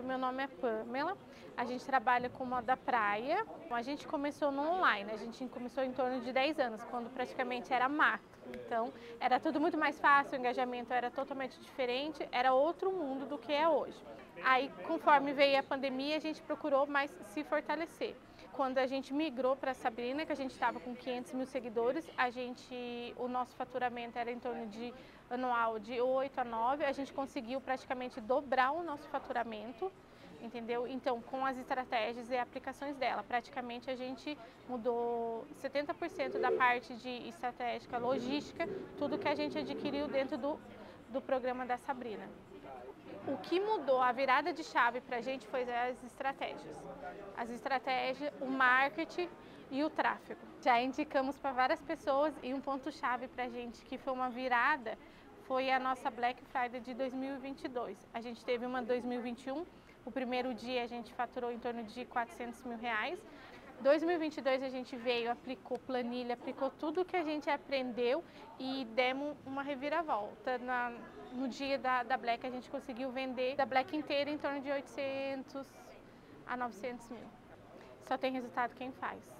Perfeito, meu nome é Pamela, a gente trabalha com moda praia. A gente começou no online, a gente começou em torno de 10 anos, quando praticamente era mato. Então era tudo muito mais fácil, o engajamento era totalmente diferente, era outro mundo do que é hoje. Aí conforme veio a pandemia, a gente procurou mais se fortalecer. Quando a gente migrou para a Sabrina, que a gente estava com 500 mil seguidores, o nosso faturamento era em torno de anual de 8 a 9, a gente conseguiu praticamente dobrar o nosso faturamento, entendeu? Então, com as estratégias e aplicações dela, praticamente a gente mudou 70% da parte de estratégica, logística, tudo que a gente adquiriu dentro do programa da Sabrina. O que mudou, a virada de chave para a gente foi as estratégias, o marketing e o tráfego. Já indicamos para várias pessoas e um ponto chave para a gente que foi uma virada foi a nossa Black Friday de 2022. A gente teve uma 2021, o primeiro dia a gente faturou em torno de 400 mil reais. 2022 a gente veio, aplicou planilha, aplicou tudo que a gente aprendeu e demos uma reviravolta. No dia da Black a gente conseguiu vender da Black inteira em torno de 800 a 900 mil. Só tem resultado quem faz.